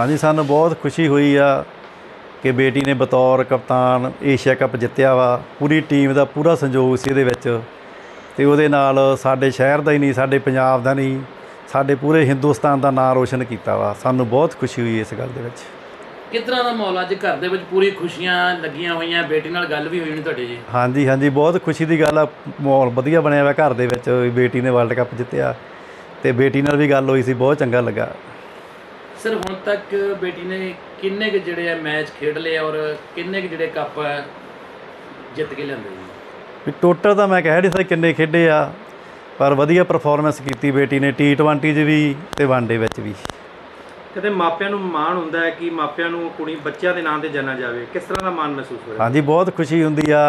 हाँ जी, सानू बहुत खुशी हुई आ कि बेटी ने बतौर कप्तान एशिया कप जितया वा। पूरी टीम का पूरा सहयोग से उहदे नाल साडे शहर का ही नहीं, साडे पंजाब का नहीं, साडे पूरे हिंदुस्तान का नाम रोशन किया वा। सानू बहुत खुशी हुई इस गल दे विच। किस तरह का माहौल अज घर दे विच? पूरी खुशियां लगियां हुई, बेटी नाल गल भी होई तुहाडी जी? हाँ जी, हाँ जी, बहुत खुशी की गल। माहौल वधिया बनिया हुआ घर दे विच। बेटी ने वर्ल्ड कप जितया तो बेटी नाल भी गल हुई सी, बहुत चंगा लगा। सर, हुण तक बेटी ने किन्ने के जिहड़े मैच खेड लए और किन्ने के जिहड़े कप जित के लिआंदे? टोटल तो मैं कह नहीं सकदा किन्ने खेडे आ, पर वधिया परफॉर्मेंस की बेटी ने T20 च भी ते वनडे विच भी। कहते मापिआं नूं माण हुंदा है कि मापिआं नूं कुड़ी बच्चिआं दे नाम ते जाना जावे, किस तरह दा माण महसूस होया? हाँ जी, बहुत खुशी हुंदी आ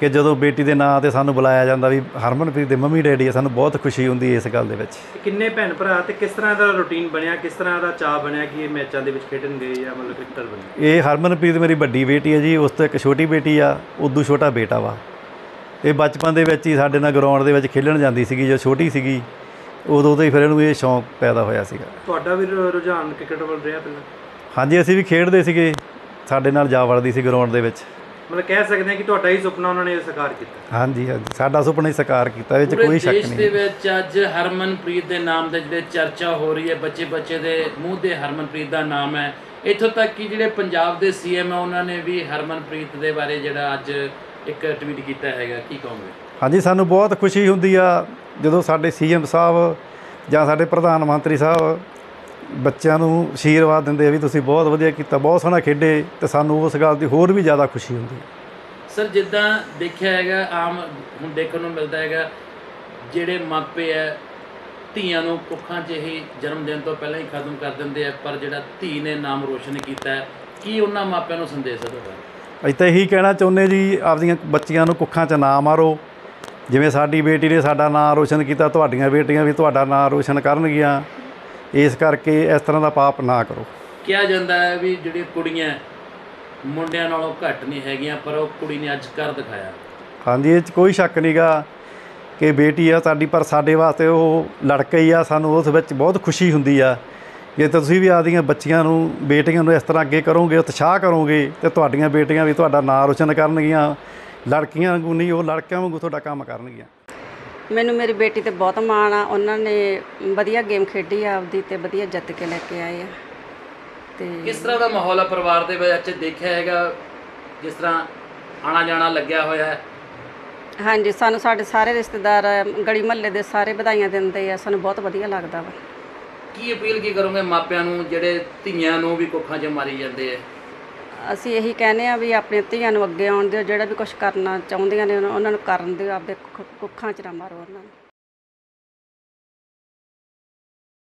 कि जदों बेटी के नाँ से सानू बुलाया जाता भी हरमनप्रीत के मम्मी डैडी है, सानू बहुत खुशी होंगी इस गल दे विच। किन्ने भैन भरा ते किस तरह का रूटीन बनया, किस तरह का चाह बनया कि ये मैचों के खेडन गए या मतलब क्रिकेटर बने? ये हरमनप्रीत मेरी बड़ी बेटी है जी, उस तो एक छोटी बेटी आ, उदू छोटा बेटा वा। ये बचपन ही साडे नाल ग्राउंड दे विच खेलण जाती सी, जो छोटी सी उदों तो ही फिर इहनूं ये शौक पैदा होया सीगा। तुहाडा भी रुझान क्रिकेट वल रहा पहले? हाँ जी, असीं भी खेडदे सीगे, साडे नाल जा वड़दी सी ग्राउंड दे विच। मतलब कह सकते हैं कि तुहाडा ही सुपना उन्होंने साकार किया? हाँ जी, हाँ जी, साडा सुपना ही साकार किया, इस कोई शक नहीं। पूरे देश दे विच अज हरमनप्रीत दे नाम दे जिहड़े चर्चा हो रही है, बच्चे बच्चे दे मूँह ते हरमनप्रीत दा नाम है। इत्थों तक कि जिहड़े पंजाब दे CM है उन्होंने भी हरमनप्रीत दे बारे जिहड़ा अज एक ट्वीट कीता हैगा, की कहोगे? हाँ जी, सानू बहुत खुशी हुंदी आ जदों साडे CM साहब जां साडे प्रधानमंत्री साहब ਬੱਚਿਆਂ ਨੂੰ ਅਸ਼ੀਰਵਾਦ ਦਿੰਦੇ ਆ ਵੀ ਤੁਸੀਂ ਬਹੁਤ ਵਧੀਆ ਕੀਤਾ, ਬਹੁਤ ਸੋਹਣਾ ਖੇਡੇ, ਤੇ ਸਾਨੂੰ ਉਸ ਗੱਲ ਦੀ ਹੋਰ ਵੀ ਜ਼ਿਆਦਾ ਖੁਸ਼ੀ ਹੁੰਦੀ ਹੈ। ਸਰ, ਜਿੱਦਾਂ ਦੇਖਿਆ ਹੈਗਾ ਆਮ ਹੁਣ ਦੇਖਣ ਨੂੰ ਮਿਲਦਾ ਹੈਗਾ ਜਿਹੜੇ ਮਾਪੇ ਹੈ ਧੀਆਂ ਨੂੰ ਕੁੱਖਾਂ 'ਚ ਹੀ ਜਨਮ ਦੇਣ ਤੋਂ ਪਹਿਲਾਂ ਹੀ ਖਤਮ ਕਰ ਦਿੰਦੇ ਆ, ਪਰ ਜਿਹੜਾ ਧੀ ਨੇ ਨਾਮ ਰੋਸ਼ਨ ਕੀਤਾ ਕੀ ਉਹਨਾਂ ਮਾਪਿਆਂ ਨੂੰ ਸੰਦੇਸ਼ ਹੈ ਤੁਹਾਡਾ? ਅਸੀਂ ਤਾਂ ਇਹੀ ਕਹਿਣਾ ਚਾਹੁੰਦੇ ਜੀ, ਆਪਦੀਆਂ ਬੱਚੀਆਂ ਨੂੰ ਕੁੱਖਾਂ 'ਚ ਨਾ ਮਾਰੋ। ਜਿਵੇਂ ਸਾਡੀ ਬੇਟੀ ਨੇ ਸਾਡਾ ਨਾਂ ਰੋਸ਼ਨ ਕੀਤਾ, ਤੁਹਾਡੀਆਂ ਬੇਟੀਆਂ ਵੀ ਤੁਹਾਡਾ ਨਾਂ ਰੋਸ਼ਨ ਕਰਨਗੀਆਂ, इस करके इस तरह का पाप ना करो। क्या जाता है भी जी कुड़ियाँ मुंडिया नालों घट नहीं है, पर वो कुड़ी ने अज कर दिखाया। हाँ जी, कोई शक नहीं गा कि बेटी आ साड़ी, पर साडे वास्ते वो लड़का ही आ, सानू उस विच बहुत खुशी हुंदी आ। जे तुसीं भी आदियां बच्चियां नूं बेटियां नूं इस तरह अगे करोगे, उत्साह करोगे, तो तुहाडियां बेटियां भी तुहाडा नां रोशन करनगियां, लड़कियां वांगू नहीं वो लड़कियां वांगू तुहाडा काम करनगियां। मैनू मेरी बेटी तो बहुत माण आ, उन्होंने वधिया गेम खेडी आपदी ते वधिया जित के लेके आए आ। ते किस तरह का माहौल है परिवार दे विच देखिया हैगा जिस तरह आना जाना लग्या होया है? हाँ जी, सानू साडे सारे रिश्तेदार गली महल्ले दे सारे बधाइयां दिंदे आ, सानू बहुत वधिया लगदा वा। की अपील की करोगे मापियां नूं जिहड़े धीआं नूं भी कुखां 'च मारी जांदे आ? असीं यही कहने आ भी अपने धीआं नूं अग्गे आउण दिओ, जिहड़ा भी कुछ करना चाहुंदियां ने उन्हां नूं करन दिओ, आपदे कुखां 'च ना मारो उन्हां नूं।